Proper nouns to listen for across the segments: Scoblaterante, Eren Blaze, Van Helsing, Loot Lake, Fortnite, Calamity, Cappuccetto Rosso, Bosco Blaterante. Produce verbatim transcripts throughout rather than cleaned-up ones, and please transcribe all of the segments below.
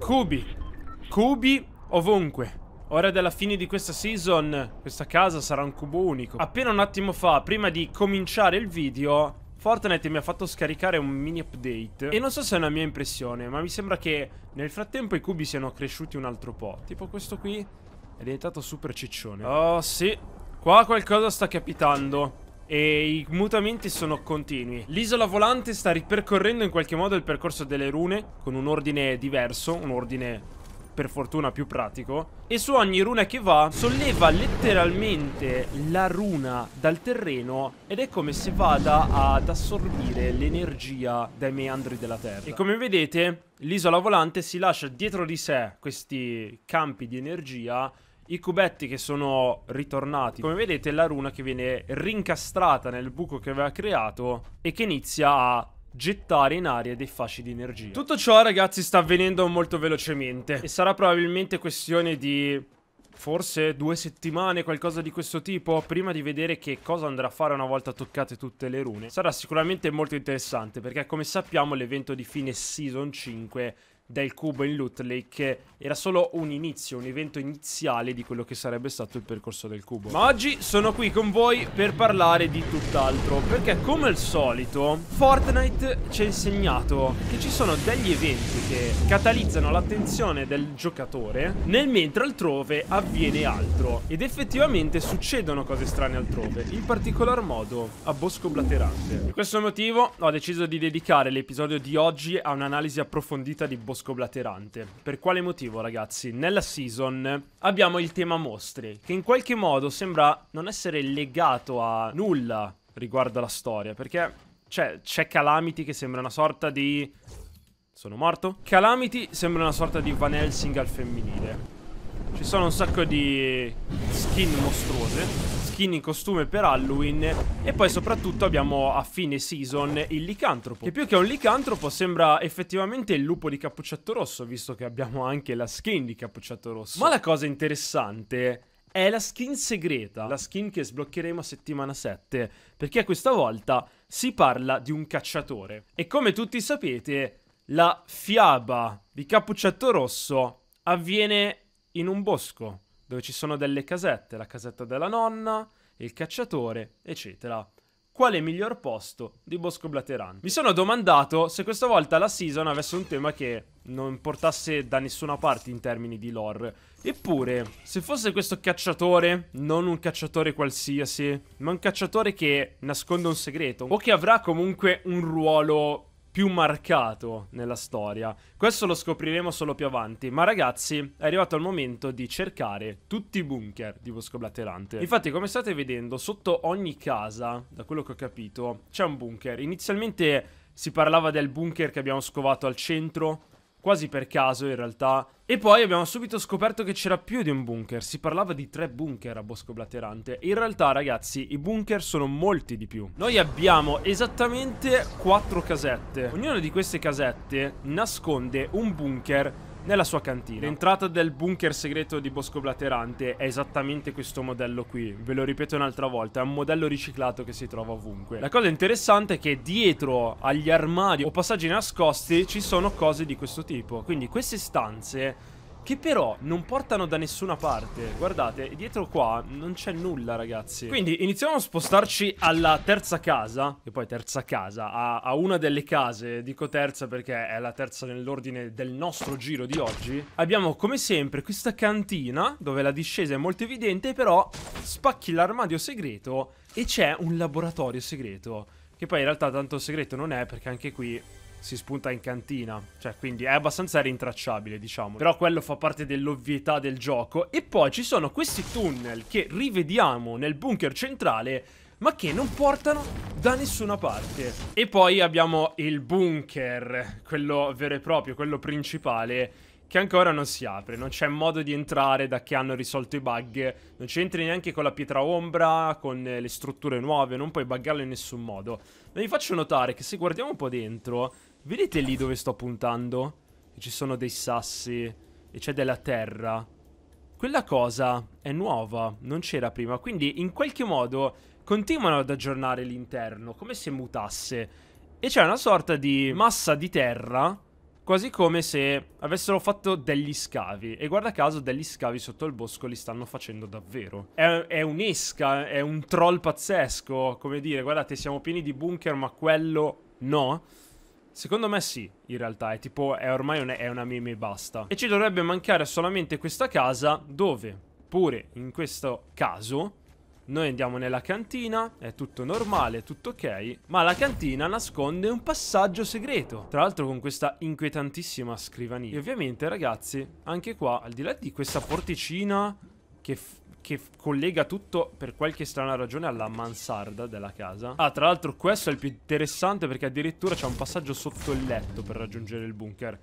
Cubi. Cubi ovunque. Ora della fine di questa season, questa casa sarà un cubo unico. Appena un attimo fa, prima di cominciare il video, Fortnite mi ha fatto scaricare un mini update. E non so se è una mia impressione, ma mi sembra che nel frattempo i cubi siano cresciuti un altro po'. Tipo questo qui è diventato super ciccione. Oh sì, qua qualcosa sta capitando e i mutamenti sono continui. L'isola volante sta ripercorrendo in qualche modo il percorso delle rune con un ordine diverso, un ordine per fortuna più pratico, e su ogni runa che va solleva letteralmente la runa dal terreno ed è come se vada ad assorbire l'energia dai meandri della terra. E come vedete l'isola volante si lascia dietro di sé questi campi di energia, i cubetti che sono ritornati, come vedete la runa che viene rincastrata nel buco che aveva creato e che inizia a gettare in aria dei fasci di energia. Tutto ciò, ragazzi, sta avvenendo molto velocemente e sarà probabilmente questione di forse due settimane, qualcosa di questo tipo, prima di vedere che cosa andrà a fare una volta toccate tutte le rune. Sarà sicuramente molto interessante perché, come sappiamo, l'evento di fine season cinque del cubo in Loot Lake era solo un inizio, un evento iniziale di quello che sarebbe stato il percorso del cubo. Ma oggi sono qui con voi per parlare di tutt'altro, perché come al solito Fortnite ci ha insegnato che ci sono degli eventi che catalizzano l'attenzione del giocatore, nel mentre altrove avviene altro. Ed effettivamente succedono cose strane altrove, in particolar modo a Bosco Blaterante. Per questo motivo ho deciso di dedicare l'episodio di oggi a un'analisi approfondita di Bosco Scoblaterante. Per quale motivo, ragazzi? Nella season abbiamo il tema mostri, che in qualche modo sembra non essere legato a nulla riguardo alla storia, perché c'è Calamity che sembra una sorta di... sono morto? Calamity sembra una sorta di Van Helsing al femminile. Ci sono un sacco di skin mostruose, in costume per Halloween, e poi soprattutto abbiamo a fine season il licantropo, che più che un licantropo sembra effettivamente il lupo di Cappuccetto Rosso, visto che abbiamo anche la skin di Cappuccetto Rosso. Ma la cosa interessante è la skin segreta, la skin che sbloccheremo a settimana sette, perché questa volta si parla di un cacciatore e, come tutti sapete, la fiaba di Cappuccetto Rosso avviene in un bosco dove ci sono delle casette, la casetta della nonna, il cacciatore, eccetera. Quale miglior posto di Bosco Blaterante? Mi sono domandato se questa volta la season avesse un tema che non portasse da nessuna parte in termini di lore. Eppure, se fosse questo cacciatore, non un cacciatore qualsiasi, ma un cacciatore che nasconde un segreto, o che avrà comunque un ruolo più marcato nella storia. Questo lo scopriremo solo più avanti, ma ragazzi è arrivato il momento di cercare tutti i bunker di Bosco Blaterante. Infatti, come state vedendo, sotto ogni casa, da quello che ho capito, c'è un bunker. Inizialmente si parlava del bunker che abbiamo scovato al centro, quasi per caso in realtà, e poi abbiamo subito scoperto che c'era più di un bunker. Si parlava di tre bunker a Bosco Blaterante. In realtà, ragazzi, i bunker sono molti di più. Noi abbiamo esattamente quattro casette. Ognuna di queste casette nasconde un bunker nella sua cantina. L'entrata del bunker segreto di Bosco Blaterante è esattamente questo modello qui. Ve lo ripeto un'altra volta, è un modello riciclato che si trova ovunque. La cosa interessante è che dietro agli armadi o passaggi nascosti ci sono cose di questo tipo. Quindi queste stanze, che però non portano da nessuna parte, guardate, dietro qua non c'è nulla, ragazzi. Quindi iniziamo a spostarci alla terza casa, e poi terza casa, a, a una delle case. Dico terza perché è la terza nell'ordine del nostro giro di oggi. Abbiamo come sempre questa cantina, dove la discesa è molto evidente, però spacchi l'armadio segreto e c'è un laboratorio segreto, che poi in realtà tanto segreto non è, perché anche qui si spunta in cantina, cioè, quindi è abbastanza rintracciabile, diciamo. Però quello fa parte dell'ovvietà del gioco. E poi ci sono questi tunnel che rivediamo nel bunker centrale, ma che non portano da nessuna parte. E poi abbiamo il bunker, quello vero e proprio, quello principale, che ancora non si apre. Non c'è modo di entrare da che hanno risolto i bug. Non ci entri neanche con la pietra ombra, con le strutture nuove. Non puoi buggarlo in nessun modo. Ma vi faccio notare che se guardiamo un po' dentro, vedete lì dove sto puntando? Ci sono dei sassi e c'è della terra. Quella cosa è nuova, non c'era prima. Quindi in qualche modo continuano ad aggiornare l'interno, come se mutasse. E c'è una sorta di massa di terra Quasi come se avessero fatto degli scavi. E guarda caso degli scavi sotto il bosco li stanno facendo davvero. È, è un'esca, è un troll pazzesco. Come dire, guardate, siamo pieni di bunker ma quello no. Secondo me sì, in realtà. È tipo, è ormai un, è una meme e basta. E ci dovrebbe mancare solamente questa casa dove, pure in questo caso, noi andiamo nella cantina, è tutto normale, è tutto ok, ma la cantina nasconde un passaggio segreto. Tra l'altro con questa inquietantissima scrivania. E ovviamente ragazzi, anche qua, al di là di questa porticina che, che collega tutto per qualche strana ragione alla mansarda della casa. Ah, tra l'altro questo è il più interessante perché addirittura c'è un passaggio sotto il letto per raggiungere il bunker.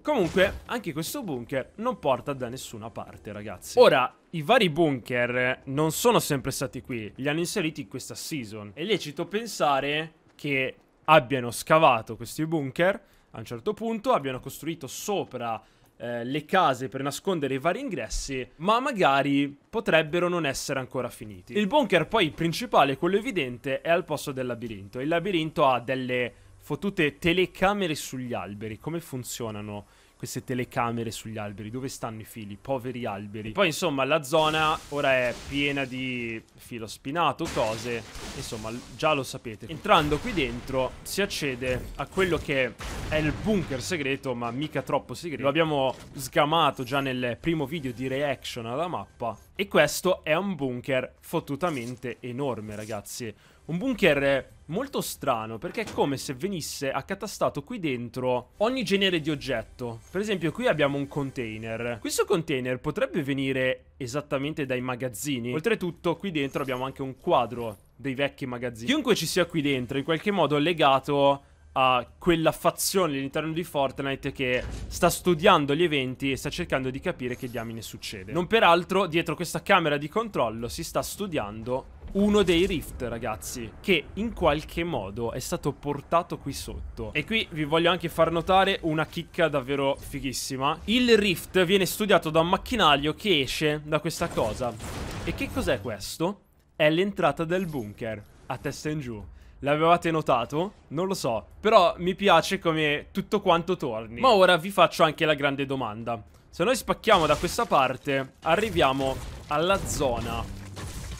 Comunque, anche questo bunker non porta da nessuna parte, ragazzi. Ora, i vari bunker non sono sempre stati qui. Li hanno inseriti in questa season. È lecito pensare che abbiano scavato questi bunker a un certo punto, abbiano costruito sopra eh, le case per nascondere i vari ingressi, ma magari potrebbero non essere ancora finiti. Il bunker poi principale, quello evidente, è al posto del labirinto. Il labirinto ha delle fottute telecamere sugli alberi. Come funzionano queste telecamere sugli alberi? Dove stanno i fili? Poveri alberi. Poi insomma la zona ora è piena di filo spinato, cose. Insomma già lo sapete. Entrando qui dentro si accede a quello che è il bunker segreto, ma mica troppo segreto. Lo abbiamo sgamato già nel primo video di reaction alla mappa. E questo è un bunker fottutamente enorme, ragazzi. Un bunker molto strano, perché è come se venisse accatastato qui dentro ogni genere di oggetto. Per esempio qui abbiamo un container. Questo container potrebbe venire esattamente dai magazzini. Oltretutto qui dentro abbiamo anche un quadro dei vecchi magazzini. Chiunque ci sia qui dentro in qualche modo è legato a quella fazione all'interno di Fortnite che sta studiando gli eventi e sta cercando di capire che diamine succede. Non peraltro, dietro questa camera di controllo si sta studiando uno dei rift, ragazzi, che in qualche modo è stato portato qui sotto. E qui vi voglio anche far notare una chicca davvero fighissima. Il rift viene studiato da un macchinario che esce da questa cosa. E che cos'è questo? È l'entrata del bunker, a testa in giù. L'avevate notato? Non lo so. Però mi piace come tutto quanto torni. Ma ora vi faccio anche la grande domanda. Se noi spacchiamo da questa parte, arriviamo alla zona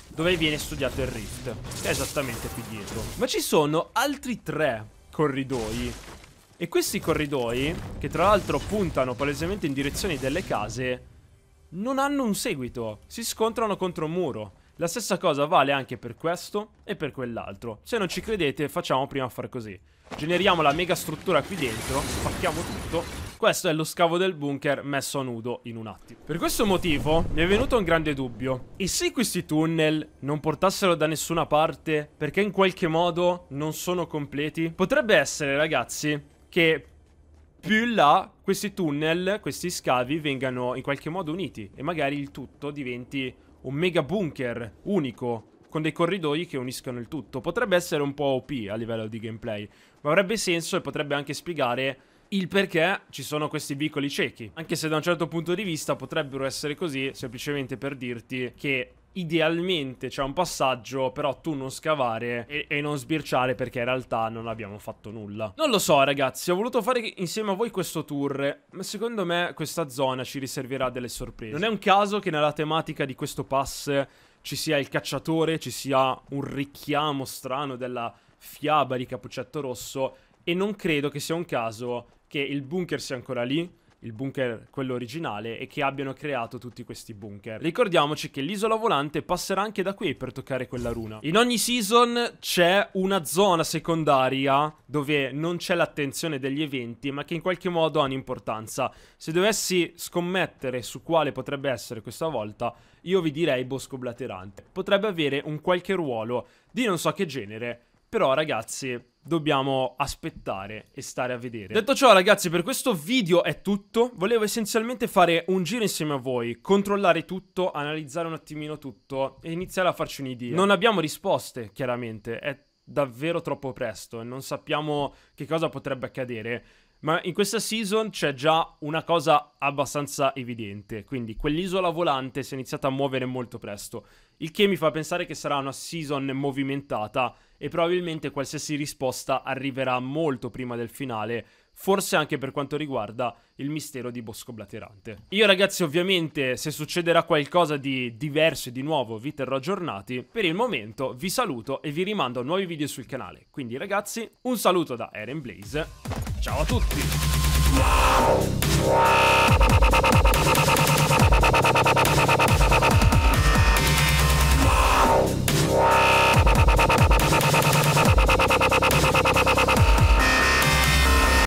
dove viene studiato il rift, che è esattamente qui dietro. Ma ci sono altri tre corridoi. E questi corridoi, che tra l'altro puntano palesemente in direzioni delle case, non hanno un seguito. Si scontrano contro un muro. La stessa cosa vale anche per questo e per quell'altro. Se non ci credete, facciamo prima a far così. Generiamo la mega struttura qui dentro, spacchiamo tutto. Questo è lo scavo del bunker messo a nudo in un attimo. Per questo motivo mi è venuto un grande dubbio. E se questi tunnel non portassero da nessuna parte perché in qualche modo non sono completi? Potrebbe essere, ragazzi, che più in là questi tunnel, questi scavi vengano in qualche modo uniti e magari il tutto diventi un mega bunker unico, con dei corridoi che uniscono il tutto. Potrebbe essere un po' O P a livello di gameplay, ma avrebbe senso e potrebbe anche spiegare il perché ci sono questi vicoli ciechi. Anche se da un certo punto di vista potrebbero essere così, semplicemente per dirti che idealmente c'è un passaggio, però tu non scavare e, e non sbirciare perché in realtà non abbiamo fatto nulla. Non lo so ragazzi, ho voluto fare insieme a voi questo tour, ma secondo me questa zona ci riserverà delle sorprese. Non è un caso che nella tematica di questo pass ci sia il cacciatore, ci sia un richiamo strano della fiaba di Cappuccetto Rosso e non credo che sia un caso che il bunker sia ancora lì, il bunker quello originale, e che abbiano creato tutti questi bunker. Ricordiamoci che l'isola volante passerà anche da qui per toccare quella runa. In ogni season c'è una zona secondaria dove non c'è l'attenzione degli eventi, ma che in qualche modo ha un'importanza. Se dovessi scommettere su quale potrebbe essere questa volta, io vi direi Bosco Blaterante. Potrebbe avere un qualche ruolo di non so che genere, però ragazzi dobbiamo aspettare e stare a vedere. Detto ciò ragazzi, per questo video è tutto. Volevo essenzialmente fare un giro insieme a voi, controllare tutto, analizzare un attimino tutto e iniziare a farci un'idea. Non abbiamo risposte, chiaramente, è davvero troppo presto e non sappiamo che cosa potrebbe accadere. Ma in questa season c'è già una cosa abbastanza evidente, quindi quell'isola volante si è iniziata a muovere molto presto, il che mi fa pensare che sarà una season movimentata e probabilmente qualsiasi risposta arriverà molto prima del finale, forse anche per quanto riguarda il mistero di Bosco Blaterante. Io ragazzi, ovviamente, se succederà qualcosa di diverso e di nuovo vi terrò aggiornati. Per il momento vi saluto e vi rimando a nuovi video sul canale. Quindi ragazzi, un saluto da Eren Blaze. Ciao a tutti!